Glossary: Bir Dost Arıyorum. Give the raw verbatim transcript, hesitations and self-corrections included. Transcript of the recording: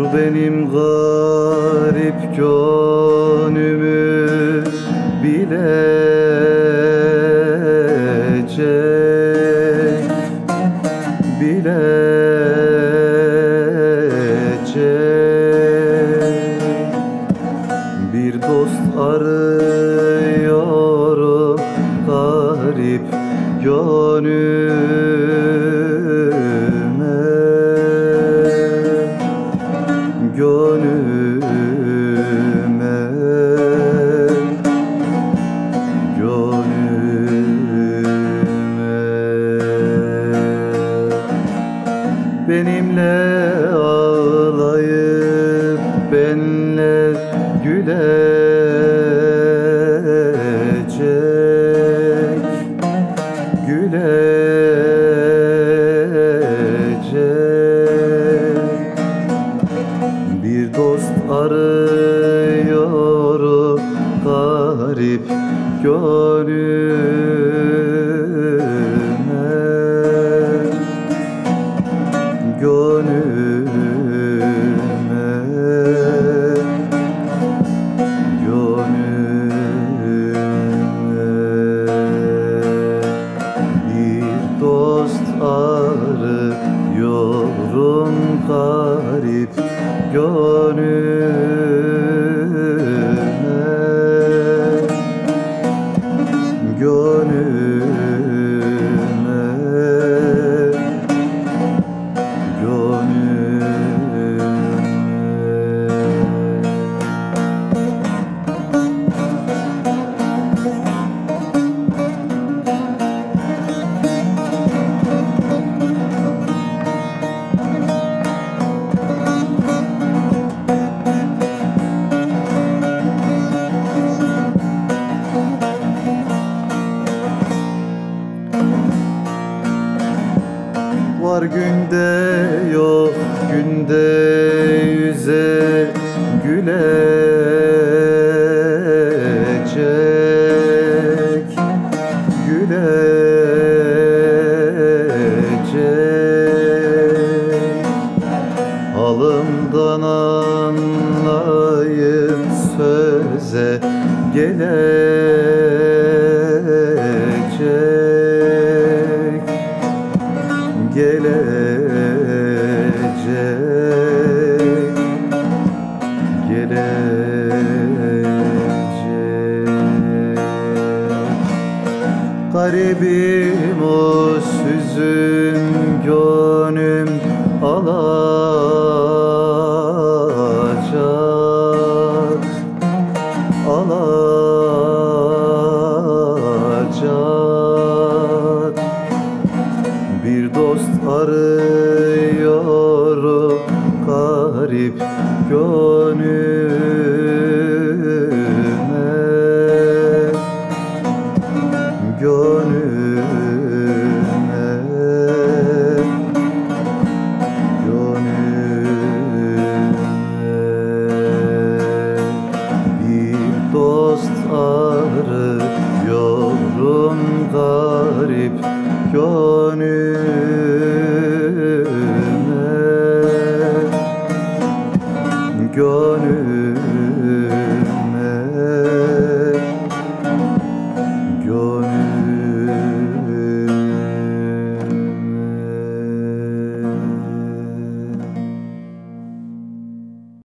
şu benim garip gönlümü bilecek, bilecek. Bir dost arıyorum garip gönlüme, gönlüme, gönlüme. Benimle ağlayıp benle gülecek, gülecek. Bir dost arıyorum garip gönlüme, gönlüme, gönlüme. Arıyorum garip gönlüme, gönlüme, gönlüme. Var günde yok günde yüze gülecek, gülecek. Alımdan anlayıp söze gelecek, gelecek, gelecek. Garibim o süzüm gönlüm alacak, alacak. Bir dost arıyorum garip gönlümü.